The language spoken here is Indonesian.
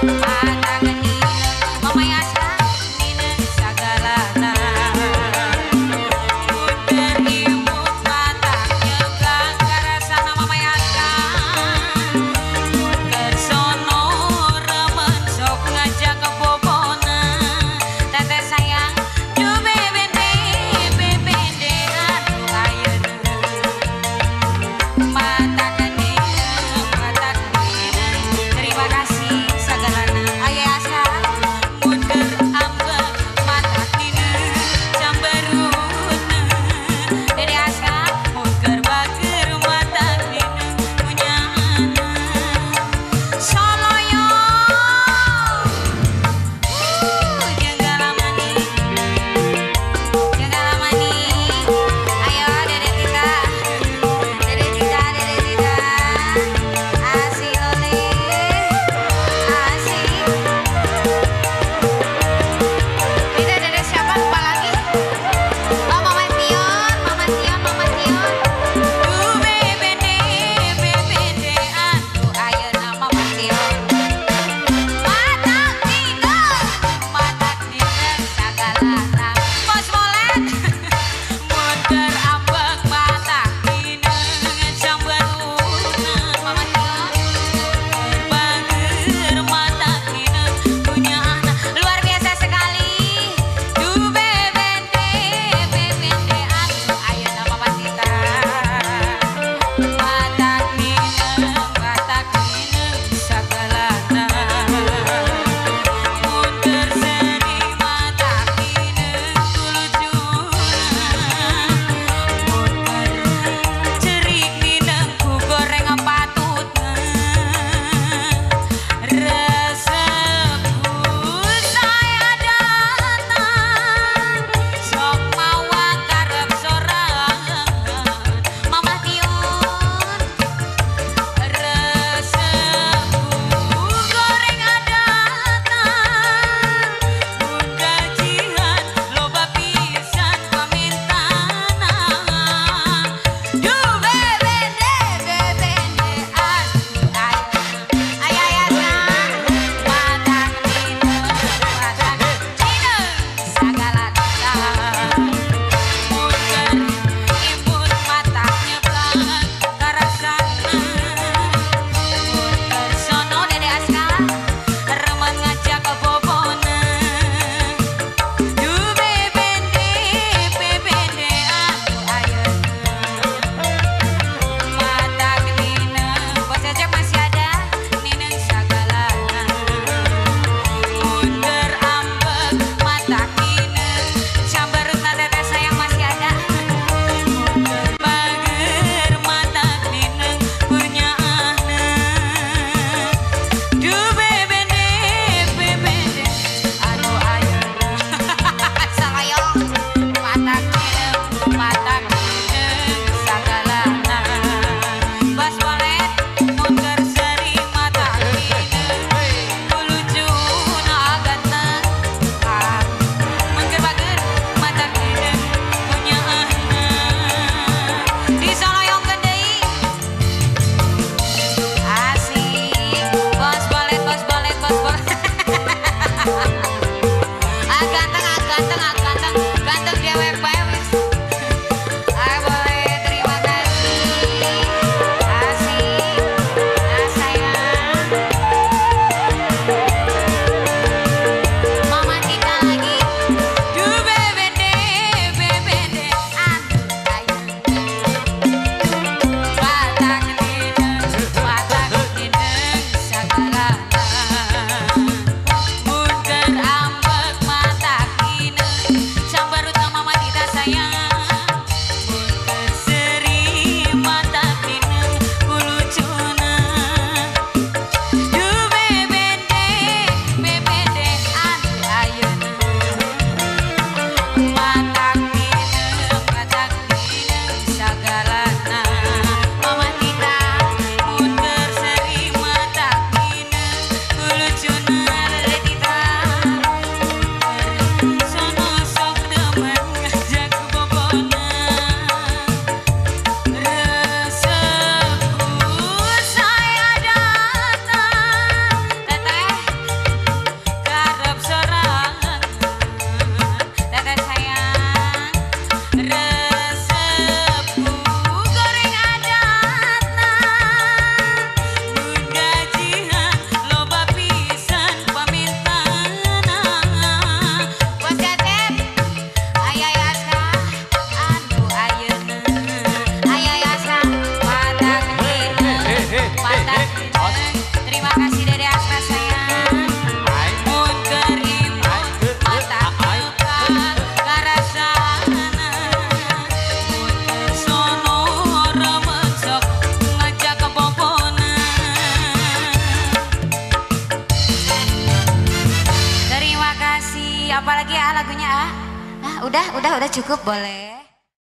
Terima kasih segalanya. udah cukup boleh.